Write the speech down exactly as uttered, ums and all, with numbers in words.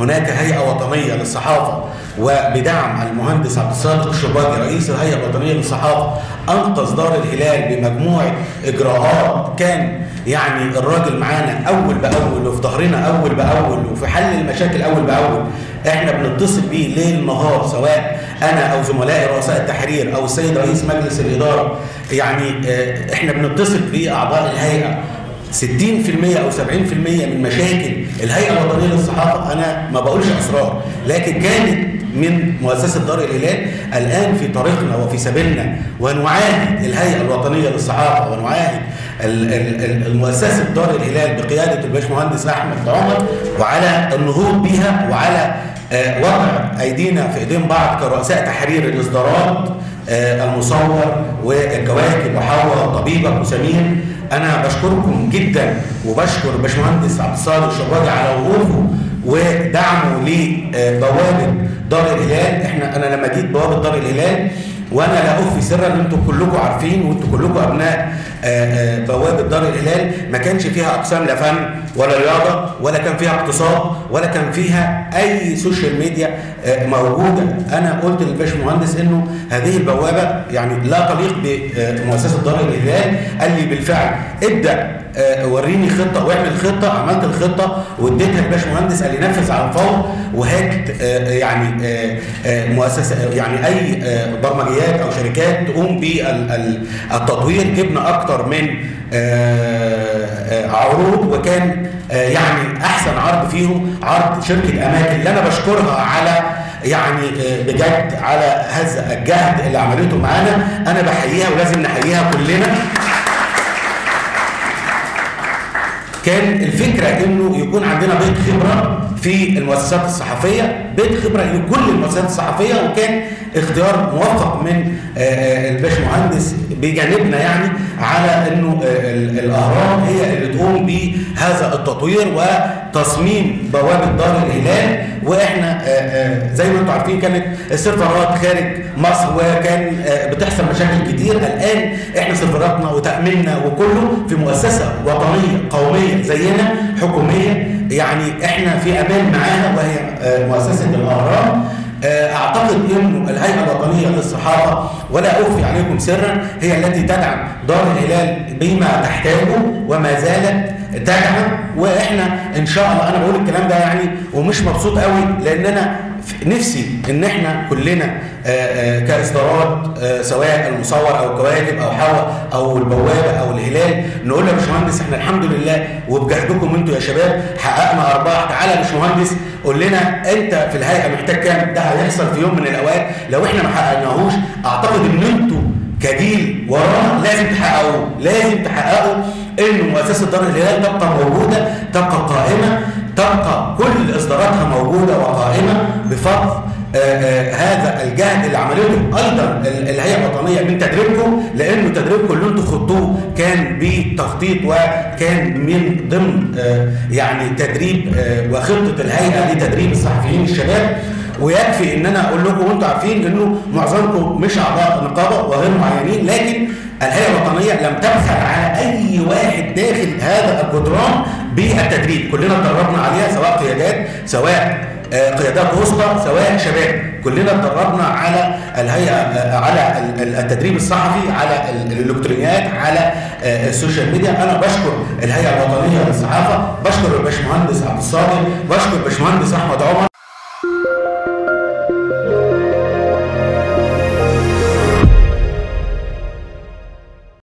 هناك هيئة وطنية للصحافة، وبدعم المهندس عبد السلام الشباني رئيس الهيئة الوطنية للصحافة أنقذ دار الهلال بمجموعة إجراءات. كان يعني الراجل معانا أول بأول وفي ظهرنا أول بأول وفي حل المشاكل أول بأول. إحنا بنتصل بيه ليل نهار، سواء أنا أو زملائي رؤساء التحرير أو السيد رئيس مجلس الإدارة، يعني إحنا بنتصل بأعضاء الهيئة. ستين بالمئة أو سبعين بالمئة من مشاكل الهيئة الوطنية للصحافة، أنا ما بقولش أسرار، لكن كانت من مؤسسة دار الهلال الآن في طريقنا وفي سبيلنا، ونعاهد الهيئة الوطنية للصحافة ونعاهد المؤسسة دار الهلال بقيادة الباشمهندس احمد عمر، وعلى النهوض بها وعلى وضع أيدينا في إيدين بعض كرؤساء تحرير الإصدارات، المصور والكواكب وحوا وطبيبك وسمير. أنا بشكركم جدا، وبشكر الباشمهندس عبد الصافي الشراجي على وقوفه ودعمه لبوابة دار الهلال. احنا أنا لما جيت بوابة دار الهلال، وأنا لا أخفي سرا إن أنتم كلكم عارفين وأنتم كلكم أبناء بوابة دار الهلال، ما كانش فيها أقسام لا فن ولا رياضة ولا كان فيها اقتصاد ولا كان فيها أي سوشيال ميديا موجودة. أنا قلت للباشمهندس إنه هذه البوابة يعني لا تليق بمؤسسة دار الهلال، قال لي بالفعل ابدأ وريني خطة واعمل خطة. عملت الخطة واديتها للباشمهندس، قال لي نفذ على الفور وهات يعني مؤسسة يعني أي برمجيات أو شركات تقوم بالتطوير. جبنا أكتر من عروض، وكان يعني أحسن عرض فيهم عرض شركة أماكن، اللي أنا بشكرها على يعني بجد على هذا الجهد اللي عملته معانا. أنا بحييها ولازم نحييها كلنا. كان الفكرة انه يكون عندنا بيت خبرة في المؤسسات الصحفية، بيت خبرة لكل المؤسسات الصحفية، وكان اختيار موفق من الباشمهندس بجانبنا يعني على انه الاهرام هي اللي تقوم بهذا التطوير وتصميم بوابة دار الهلال. واحنا زي ما انتم عارفين كانت السيرفرات خارج مصر وكان بتحصل مشاكل كتير. الان احنا سيرفراتنا وتاميننا وكله في مؤسسه وطنيه قوميه زينا حكوميه، يعني احنا في امان معاها وهي مؤسسه الاهرام. اعتقد انه الهيئه الوطنيه للصحافه، ولا اخفي عليكم سرا، هي التي تدعم دار الهلال بما تحتاجه وما زالت تدعم. واحنا ان شاء الله، انا بقول الكلام ده يعني ومش مبسوط قوي، لان انا نفسي ان احنا كلنا كاصدارات سواء المصور او الكواكب او حوا او البوابه او الهلال نقول له يا باشمهندس احنا الحمد لله وبجهدكم انتوا يا شباب حققنا ارباح. تعالى يا باشمهندس قول لنا انت في الهيئه محتاج كام، ده هيحصل في يوم من الاوقات. لو احنا ما حققناهوش اعتقد ان انتوا كجيل وراه لازم تحققوه، لازم تحققوا ان مؤسسه دار الهلال تبقى موجوده، تبقى قائمه، تبقى كل اصداراتها موجوده وقائمه بفضل آآ آآ هذا الجهد اللي عملته ايضا الهيئه الوطنيه من تدريبكم، لانه تدريبكم اللي انتم خضتوه كان بتخطيط وكان من ضمن يعني تدريب وخطه الهيئه لتدريب الصحفيين الشباب. ويكفي ان انا اقول لكم وانتم عارفين انه معظمكم مش اعضاء نقابه وغير معينين، لكن الهيئه الوطنيه لم تبخل على اي واحد داخل هذا الجدران بالتدريب. كلنا اتدربنا عليها، سواء قيادات سواء قيادات وسطى سواء شباب، كلنا اتدربنا على الهيئه، على التدريب الصحفي، على الالكترونيات، على السوشيال ميديا. انا بشكر الهيئه الوطنيه للصحافه، بشكر الباشمهندس عبد الصافي، بشكر الباشمهندس احمد عمر،